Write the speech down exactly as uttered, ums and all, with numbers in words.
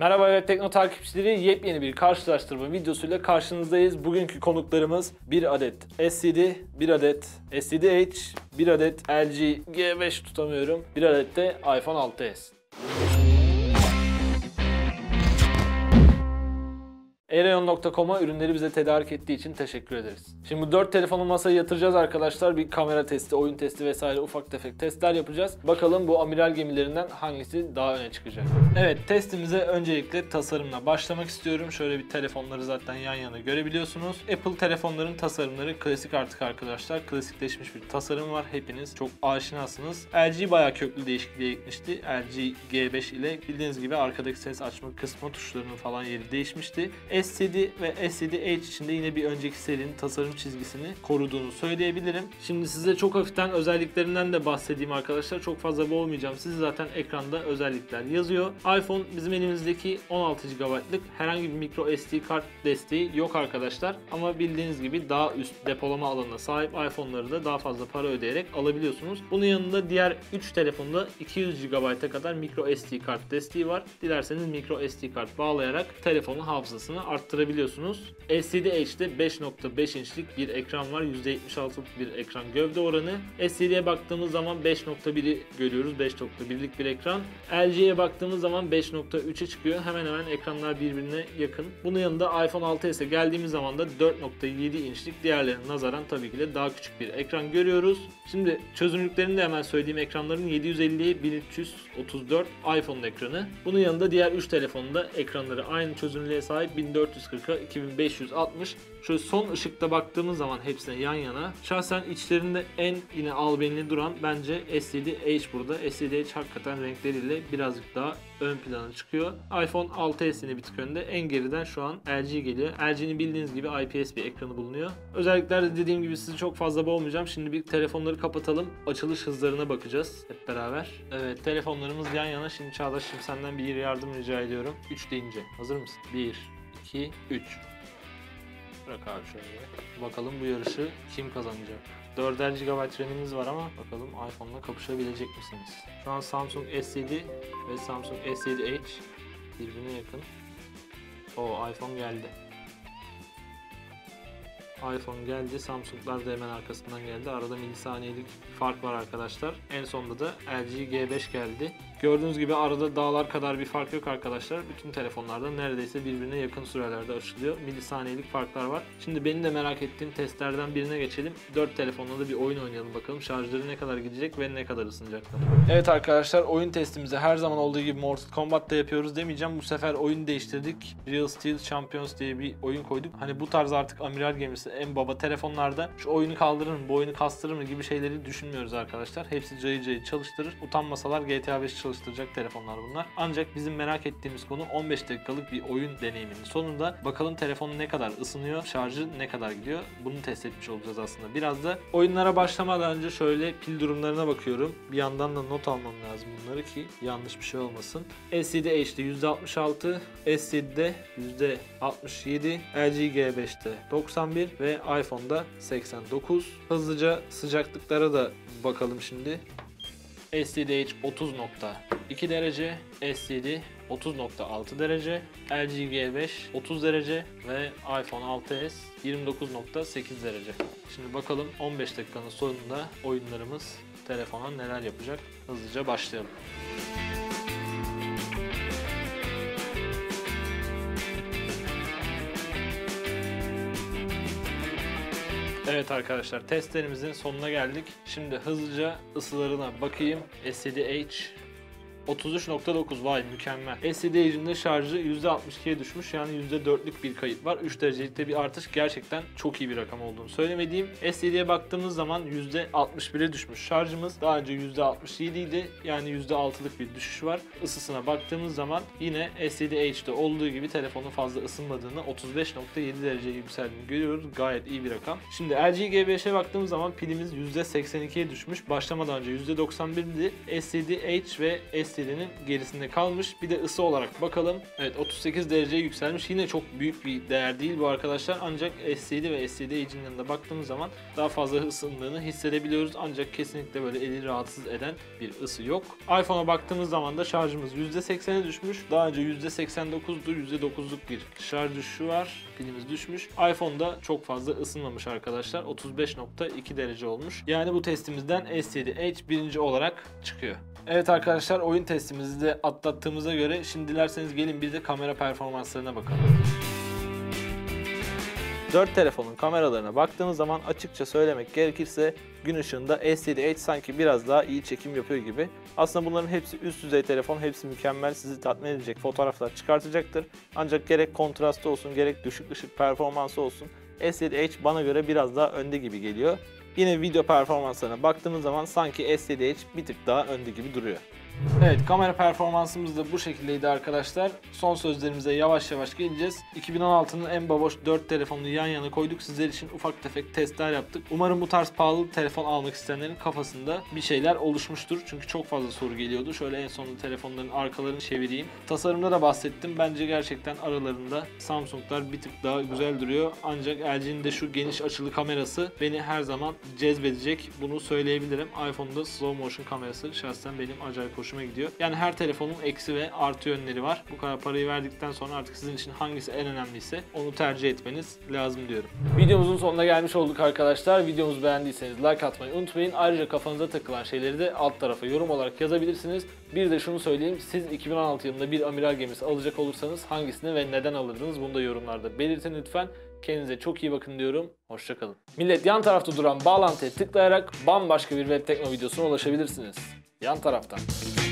Merhaba Webtekno takipçileri, yepyeni bir karşılaştırma videosuyla karşınızdayız. Bugünkü konuklarımız bir adet S yedi, bir adet S yedi Edge, bir adet L G G beş tutamıyorum, bir adet de iPhone altı S. Erion nokta com'a ürünleri bize tedarik ettiği için teşekkür ederiz. Şimdi bu dört telefonu masaya yatıracağız arkadaşlar. Bir kamera testi, oyun testi vesaire ufak tefek testler yapacağız. Bakalım bu amiral gemilerinden hangisi daha öne çıkacak. Evet, testimize öncelikle tasarımla başlamak istiyorum. Şöyle bir telefonları zaten yan yana görebiliyorsunuz. Apple telefonların tasarımları klasik artık arkadaşlar. Klasikleşmiş bir tasarım var. Hepiniz çok aşinasınız. L G bayağı köklü değişikliğe gitmişti. L G G beş ile bildiğiniz gibi arkadaki ses açma kısmı, tuşlarının falan yeri değişmişti. S yedi ve S yedi Edge içinde yine bir önceki serinin tasarım çizgisini koruduğunu söyleyebilirim. Şimdi size çok hafiften özelliklerinden de bahsedeyim arkadaşlar. Çok fazla boğmayacağım. Siz zaten ekranda özellikler yazıyor. iPhone bizim elimizdeki on altı gigabaytlık herhangi bir micro S D kart desteği yok arkadaşlar. Ama bildiğiniz gibi daha üst depolama alanına sahip iPhone'ları da daha fazla para ödeyerek alabiliyorsunuz. Bunun yanında diğer üç telefonda iki yüz gigabayta kadar micro S D kart desteği var. Dilerseniz micro S D kart bağlayarak telefonun hafızasını arttırabiliyorsunuz. S yedi Edge'de beş nokta beş inçlik bir ekran var. yüzde yetmiş altılık bir ekran gövde oranı. S yedi'ye baktığımız zaman beş nokta bir'i görüyoruz. beş nokta bir'lik bir ekran. L G'ye baktığımız zaman beş nokta üç'e çıkıyor. Hemen hemen ekranlar birbirine yakın. Bunun yanında iPhone altı S'e geldiğimiz zaman da dört nokta yedi inçlik diğerlerine nazaran tabii ki de daha küçük bir ekran görüyoruz. Şimdi çözünürlüklerini de hemen söyleyeyim. Ekranların yedi yüz elli bin üç yüz otuz dört iPhone'un ekranı. Bunun yanında diğer üç telefonda ekranları aynı çözünürlüğe sahip. bin dört yüz kırk'a iki bin beş yüz altmış. Şöyle son ışıkta baktığımız zaman hepsine yan yana. Şahsen içlerinde en yine albenili duran bence S yedi Edge burada. S yedi Edge hakikaten renkleriyle birazcık daha ön plana çıkıyor. iPhone altı S'ini bir tık önde. En geriden şu an L G geliyor. L G'nin bildiğiniz gibi I P S bir ekranı bulunuyor. Özelliklerde dediğim gibi sizi çok fazla boğmayacağım. Şimdi bir telefonları kapatalım. Açılış hızlarına bakacağız hep beraber. Evet, telefonlarımız yan yana. Şimdi Çağdaş'ım senden bir yardım rica ediyorum. üç deyince. Hazır mısın? bir, iki, üç. Bırak abi şöyle. Bakalım bu yarışı kim kazanacak? dörder gigabayt RAM'imiz var ama bakalım iPhone'la kapışabilecek misiniz? Şu an Samsung S yedi ve Samsung S yedi Edge birbirine yakın. Oo, iPhone geldi. iPhone geldi. Samsung'lar da hemen arkasından geldi. Arada milisaniyelik fark var arkadaşlar. En sonunda da L G G beş geldi. Gördüğünüz gibi arada dağlar kadar bir fark yok arkadaşlar. Bütün telefonlarda neredeyse birbirine yakın sürelerde açılıyor. Milisaniyelik farklar var. Şimdi benim de merak ettiğim testlerden birine geçelim. dört telefonla da bir oyun oynayalım bakalım. Şarjları ne kadar gidecek ve ne kadar ısınacaklar. Evet arkadaşlar, oyun testimizi her zaman olduğu gibi Mortal Combat'ta yapıyoruz demeyeceğim. Bu sefer oyun değiştirdik. Real Steel Champions diye bir oyun koyduk. Hani bu tarz artık amiral gemisi en baba telefonlarda şu oyunu kaldırır mı, bu oyunu kastırır mı gibi şeyleri düşünmüyoruz arkadaşlar. Hepsi cayı cayı çalıştırır. Utanmasalar GTA beş çalıştıracak telefonlar bunlar. Ancak bizim merak ettiğimiz konu on beş dakikalık bir oyun deneyiminin sonunda bakalım telefonu ne kadar ısınıyor, şarjı ne kadar gidiyor. Bunu test etmiş olacağız aslında. Biraz da oyunlara başlamadan önce şöyle pil durumlarına bakıyorum. Bir yandan da not almam lazım bunları ki yanlış bir şey olmasın. S yedi Edge'de yüzde altmış altı, S yedi'de yüzde altmış yedi, L G G beş'te doksan bir ve iPhone'da seksen dokuz. Hızlıca sıcaklıklara da bakalım şimdi. S yedi Edge otuz nokta iki derece, S yedi otuz nokta altı derece, L G G beş otuz derece ve iPhone altı S yirmi dokuz nokta sekiz derece. Şimdi bakalım on beş dakikanın sonunda oyunlarımız telefona neler yapacak? Hızlıca başlayalım. Evet arkadaşlar, testlerimizin sonuna geldik. Şimdi hızlıca ısılarına bakayım. S yedi Edge otuz üç nokta dokuz, vay mükemmel. S yedi Edge'in de şarjı yüzde altmış iki'ye düşmüş, yani yüzde dört'lük bir kayıp var. üç derecelikte bir artış gerçekten çok iyi bir rakam olduğunu söylemediğim. S yedi'ye baktığımız zaman yüzde altmış bir'e düşmüş şarjımız. Daha önce yüzde altmış yedi idi, yani yüzde altılık bir düşüş var. Isısına baktığımız zaman yine S yedi Edge'de olduğu gibi telefonun fazla ısınmadığını, otuz beş nokta yedi derece yükseldiğini görüyoruz. Gayet iyi bir rakam. Şimdi L G G beş'e baktığımız zaman pilimiz yüzde seksen iki'ye düşmüş. Başlamadan önce yüzde doksan bir'di. S yedi Edge ve S yedi istediğinin gerisinde kalmış. Bir de ısı olarak bakalım. Evet, otuz sekiz dereceye yükselmiş. Yine çok büyük bir değer değil bu arkadaşlar. Ancak S yedi ve S yedi Edge'in yanında baktığımız zaman daha fazla ısındığını hissedebiliyoruz. Ancak kesinlikle böyle eli rahatsız eden bir ısı yok. iPhone'a baktığımız zaman da şarjımız yüzde seksene düşmüş. Daha önce yüzde seksen dokuzdu. yüzde dokuzluk bir şarj düşüşü var. Pilimiz düşmüş. iPhone'da çok fazla ısınmamış arkadaşlar. otuz beş nokta iki derece olmuş. Yani bu testimizden S yedi Edge birinci olarak çıkıyor. Evet arkadaşlar, oyun testimizi de atlattığımıza göre şimdi dilerseniz gelin bir de kamera performanslarına bakalım. dört telefonun kameralarına baktığımız zaman açıkça söylemek gerekirse gün ışığında S yedi Edge sanki biraz daha iyi çekim yapıyor gibi. Aslında bunların hepsi üst düzey telefon, hepsi mükemmel, sizi tatmin edecek fotoğraflar çıkartacaktır. Ancak gerek kontrastı olsun, gerek düşük ışık performansı olsun S yedi Edge bana göre biraz daha önde gibi geliyor. Yine video performanslarına baktığımız zaman sanki S yedi Edge bir tık daha önde gibi duruyor. Evet, kamera performansımız da bu şekildeydi arkadaşlar. Son sözlerimize yavaş yavaş geleceğiz. iki bin on altının en baboş dört telefonunu yan yana koyduk. Sizler için ufak tefek testler yaptık. Umarım bu tarz pahalı telefon almak isteyenlerin kafasında bir şeyler oluşmuştur. Çünkü çok fazla soru geliyordu. Şöyle en sonunda telefonların arkalarını çevireyim. Tasarımda da bahsettim. Bence gerçekten aralarında Samsung'lar bir tık daha güzel duruyor. Ancak L G'nin de şu geniş açılı kamerası beni her zaman cezbedecek. Bunu söyleyebilirim. iPhone'da slow motion kamerası şahsen benim acayip hoş hoşuma gidiyor. Yani her telefonun eksi ve artı yönleri var. Bu kadar parayı verdikten sonra artık sizin için hangisi en önemliyse onu tercih etmeniz lazım diyorum. Videomuzun sonuna gelmiş olduk arkadaşlar. Videomuzu beğendiyseniz like atmayı unutmayın. Ayrıca kafanıza takılan şeyleri de alt tarafa yorum olarak yazabilirsiniz. Bir de şunu söyleyeyim. Siz iki bin on altı yılında bir amiral gemisi alacak olursanız hangisini ve neden alırdınız? Bunu da yorumlarda belirtin lütfen. Kendinize çok iyi bakın diyorum. Hoşça kalın. Millet, yan tarafta duran bağlantıya tıklayarak bambaşka bir Webtekno videosuna ulaşabilirsiniz. Yan taraftan.